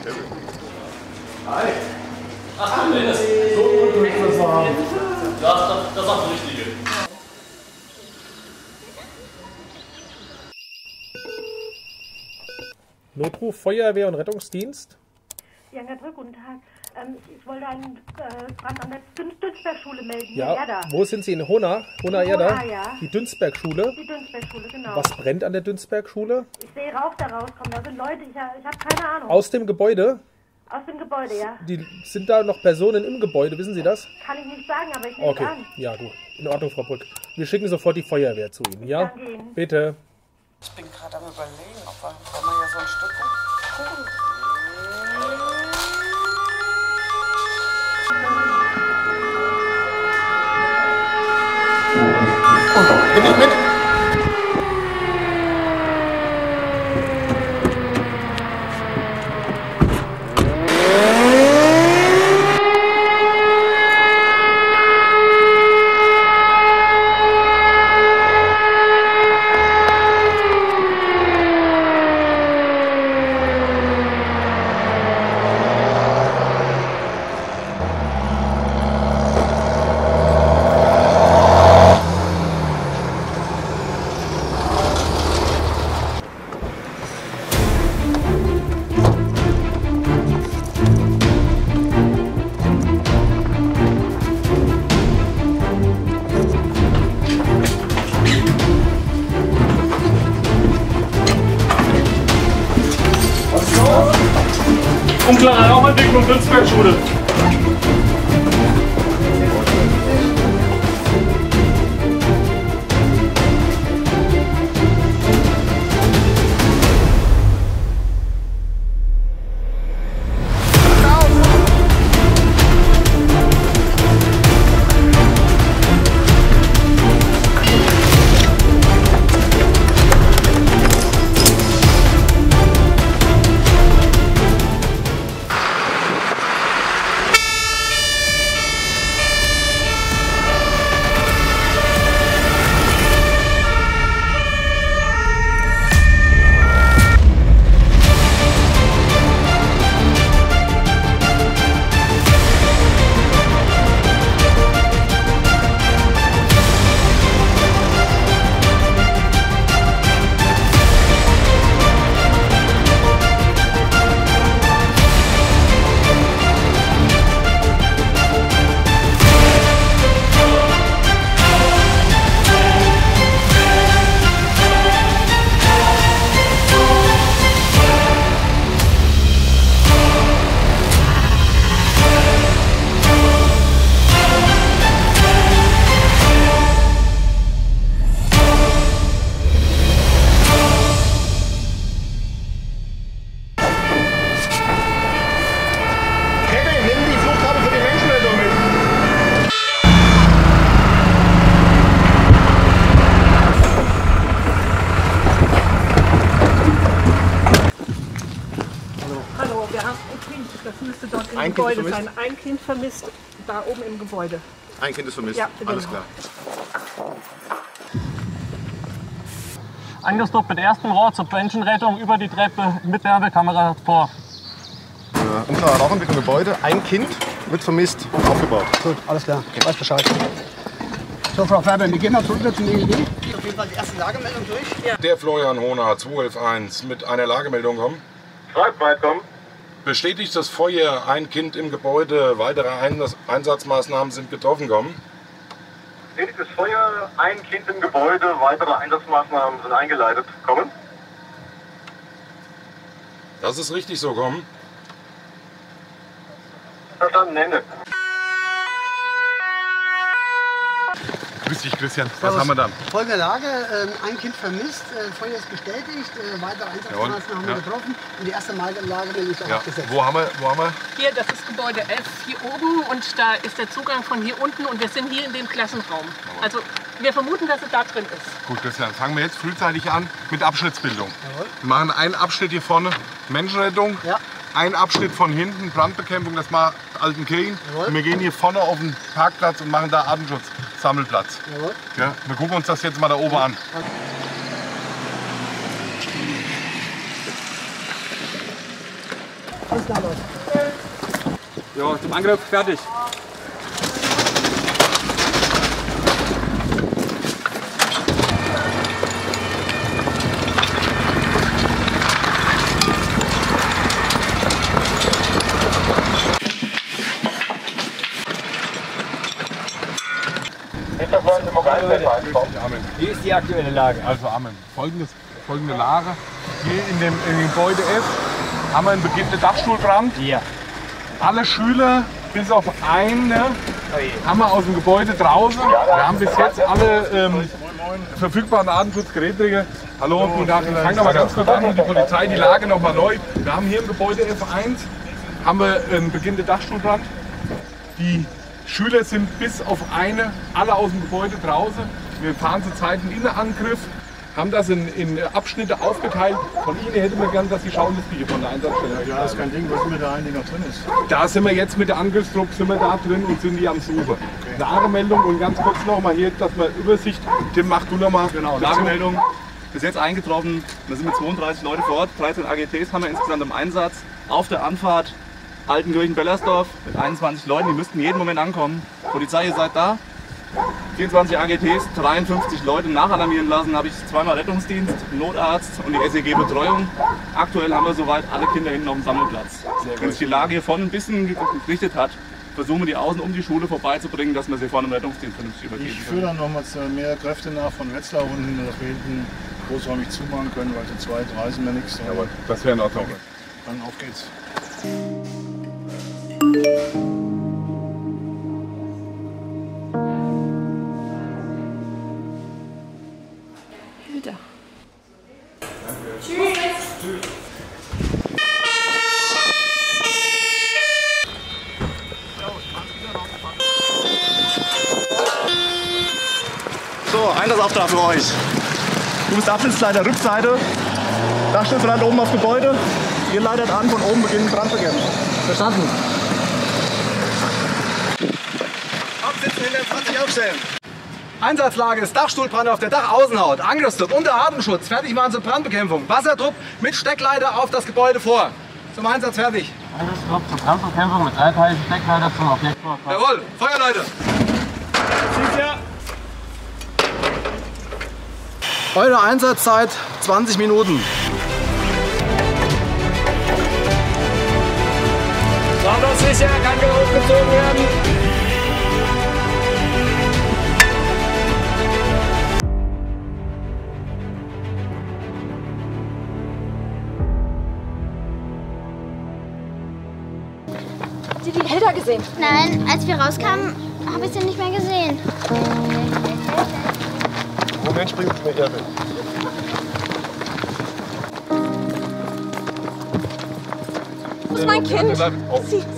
Stelle. Hi. Ach, du das so gut durchgefahren. Das war das Richtige. Notruf, Feuerwehr und Rettungsdienst. Ja, Herr Drück, guten Tag. Ich wollte einen Brand an der Dünsbergschule melden. Ja, Erda. Wo sind Sie? In Hohenahr-Erda? Ja. Die Dünsbergschule? Die Dünsbergschule, genau. Was brennt an der Dünsbergschule? Ich sehe Rauch da rauskommen. Da sind Leute, ich habe keine Ahnung. Aus dem Gebäude? Aus dem Gebäude, ja. Sind da noch Personen im Gebäude, wissen Sie das? Kann ich nicht sagen, aber ich nehme es an. Ja, gut. In Ordnung, Frau Brück. Wir schicken sofort die Feuerwehr zu Ihnen, ja? Danke Ihnen. Bitte. Ich bin gerade am Überlegen, ob wir hier so ein Stück gucken. Bin ich mit? Unklare Rauchentwicklung Dünsbergschule. Ein Kind ist vermisst? Ein Kind vermisst, da oben im Gebäude. Ein Kind ist vermisst, ja, genau. Alles klar. Angestoppt mit erstem Rohr zur Menschenrettung über die Treppe mit Werbekamera vor. Unklare Rauchentwicklung im Gebäude, ein Kind wird vermisst und aufgebaut. Gut, alles klar, okay. Weiß Bescheid. So, Frau Färber, wir gehen mal zurück zum EEG. Auf jeden Fall die erste Lagemeldung durch. Ja. Der Florian Hohenahr 211 mit einer Lagemeldung kommen. Schreibt mal, komm. Bestätigt das Feuer, ein Kind im Gebäude, weitere Einsatzmaßnahmen sind getroffen worden. Bestätigt das Feuer, ein Kind im Gebäude, weitere Einsatzmaßnahmen sind eingeleitet. Kommen? Das ist richtig so, kommen. Verstanden, Ende. Grüß dich, Christian. Was haben wir da? Folgende Lage, ein Kind vermisst, Feuer ist bestätigt, weitere Einsatzmaßnahmen haben wir getroffen und die erste Lage will ich auch gesetzt. Wo haben wir? Hier, das ist Gebäude 11, hier oben und da ist der Zugang von hier unten und wir sind hier in dem Klassenraum. Also wir vermuten, dass es da drin ist. Gut, Christian, fangen wir jetzt frühzeitig an mit Abschnittsbildung. Jawohl. Wir machen einen Abschnitt hier vorne, Menschenrettung. Ja. Ein Abschnitt von hinten, Brandbekämpfung, das macht Altenkirchen. Und wir gehen hier vorne auf den Parkplatz und machen da Atemschutz, Sammelplatz. Ja, wir gucken uns das jetzt mal da oben an. Das da los. Ja, zum Angriff fertig. Hier ist die aktuelle Lage. Also Ammen. Folgende Lage. Hier in dem Gebäude F. Ammen beginnt der Dachstuhlbrand. Ja. Alle Schüler bis auf eine haben wir aus dem Gebäude draußen. Wir haben bis jetzt alle verfügbaren Atemschutzgeräte. Hallo, guten Tag. Ich fange nochmal ganz kurz an und die Polizei, die Lage nochmal neu. Wir haben hier im Gebäude F1 haben wir Beginn der Dachstuhlbrand. Die Schüler sind bis auf eine alle aus dem Gebäude draußen. Wir fahren zurzeit einen Innenangriff, haben das in Abschnitte aufgeteilt. Von Ihnen hätten wir gern, dass Sie schauen, dass die hier von der Einsatzstelle haben. Ja, das ist kein Ding, was mir da eigentlich noch drin ist. Da sind wir jetzt mit der Angriffstruppe, sind wir da drin und sind die am Suche. Okay. Nachmeldung und ganz kurz nochmal hier, dass man Übersicht, Tim, mach du nochmal. Genau, Nachmeldung, bis jetzt eingetroffen, da sind wir 32 Leute vor Ort, 13 AGTs haben wir insgesamt im Einsatz, auf der Anfahrt. Altenkirchen-Bellersdorf mit 21 Leuten, die müssten jeden Moment ankommen. Polizei, ihr seid da. 24 AGTs, 53 Leute nachalarmieren lassen, habe ich zweimal Rettungsdienst, Notarzt und die SEG-Betreuung. Aktuell haben wir soweit alle Kinder hinten auf dem Sammelplatz. Wenn sich die Lage hier vorne ein bisschen gerichtet hat, versuchen wir die außen um die Schule vorbeizubringen, dass wir sie vorne im Rettungsdienst vernünftig übergeben können. Ich führe dann nochmal mehr Kräfte nach von Wetzlar unten, dass wir hinten großräumig zumachen können, weil zu zweit reisen wir nichts. Aber das wäre in Ordnung. Okay. Dann auf geht's. Hilda. Tschüss. So, Einsatzauftrag für euch. Du bist Abschnittsleiter Rückseite. Dachstuhlbrand oben auf Gebäude. Ihr leitet an, von oben beginnen Brandbekämpfung. Verstanden. Absitzen hinter 20 aufstellen. Einsatzlage ist Dachstuhlbrand auf der Dachaußenhaut. Angriffstrupp unter Atemschutz. Fertig machen zur Brandbekämpfung. Wassertrupp mit Steckleiter auf das Gebäude vor. Zum Einsatz fertig. Angriffstrupp zur Brandbekämpfung mit dreiteiligen Steckleiter zum Objekt vor. Jawohl, Feuerleute. Eure Einsatzzeit 20 Minuten. Sauber sicher, kann wieder hochgezogen werden. Habt ihr die Hilda gesehen? Nein, als wir rauskamen, habe ich sie nicht mehr gesehen. Moment, springt es mir her. Das ist mein Kind.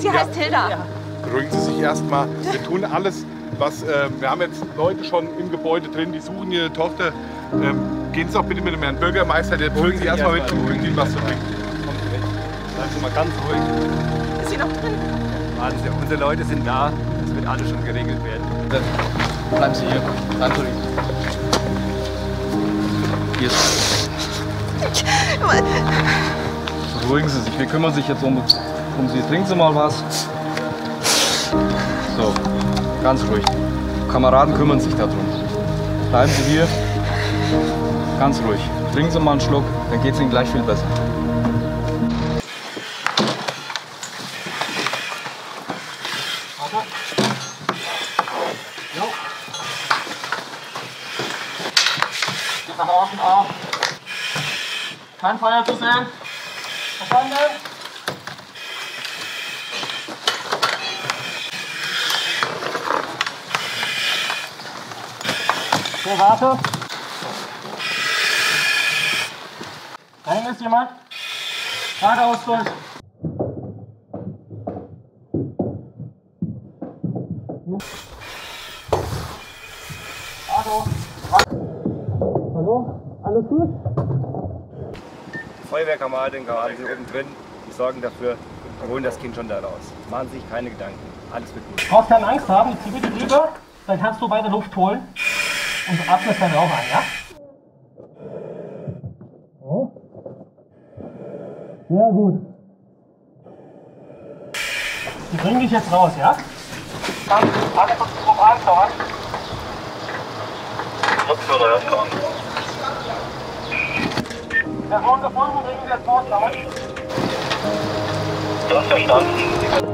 Sie heißt Hilda. Ja. Beruhigen Sie sich erstmal. Wir tun alles, was. Wir haben jetzt Leute schon im Gebäude drin, die suchen ihre Tochter. Gehen Sie doch bitte mit dem Herrn Bürgermeister, der bringt Sie erstmal mit und bringt Ihnen was zu trinken. Bleiben Sie mal ganz ruhig. Ist sie noch drin? Warten Sie, unsere Leute sind da. Das wird alles schon geregelt werden. Bleiben Sie hier. Ganz ruhig. Hier. Beruhigen Sie sich, wir kümmern sich jetzt um Sie. Trinken Sie mal was. So, ganz ruhig. Kameraden kümmern sich darum. Bleiben Sie hier. Ganz ruhig. Trinken Sie mal einen Schluck, dann geht es Ihnen gleich viel besser. Geht nach außen auf. Kein Feuer zu sehen. Verstanden? So, warte. Da hinten ist jemand. Geradeaus durch. Hallo. Hallo? Alles gut? Feuerwehrkameraden, gerade hier oben drin, die sorgen dafür, wir holen das Kind schon da raus. Machen Sie sich keine Gedanken, alles wird gut. Du brauchst keine Angst haben, ich zieh bitte drüber, dann kannst du weiter Luft holen und du atmest deinen Raum an, ja? So. Sehr gut. bringen dich jetzt raus, ja? Alle kurz drauf ankommen. Rückführer ankommen. Person gefunden, bringen Sie jetzt raus, damit. Das verstanden.